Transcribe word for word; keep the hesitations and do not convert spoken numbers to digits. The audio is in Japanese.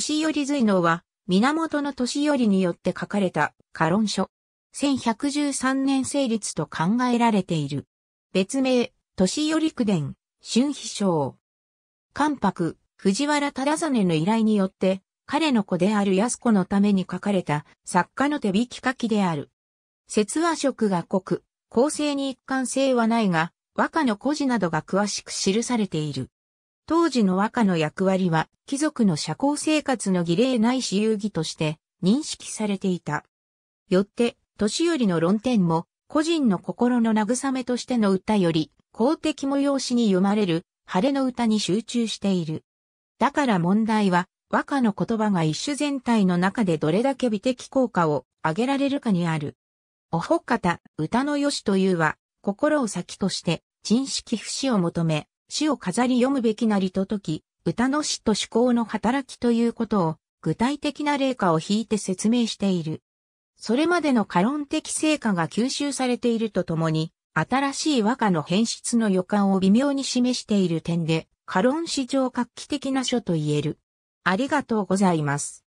年寄随能は、源年寄によって書かれた、家論書。せんひゃくじゅうさんねん成立と考えられている。別名、年寄句伝、春飛章。関白、藤原忠実の依頼によって、彼の子である安子のために書かれた作家の手引き書きである。説は色が濃く、構成に一貫性はないが、和歌の故事などが詳しく記されている。当時の和歌の役割は、貴族の社交生活の儀礼ないし遊戯として認識されていた。よって、年寄の論点も、個人の心の慰めとしての歌より、公的催しに詠まれる、晴れの歌に集中している。だから問題は、和歌の言葉が一首全体の中でどれだけ美的効果を上げられるかにある。おほかた、歌のよしというは、心を先として、珍式不死を求め、死を飾り読むべきなりと説き、歌の詩と思考の働きということを、具体的な例下を引いて説明している。それまでの歌論的成果が吸収されているとともに、新しい和歌の変質の予感を微妙に示している点で、歌論史上画期的な書と言える。ありがとうございます。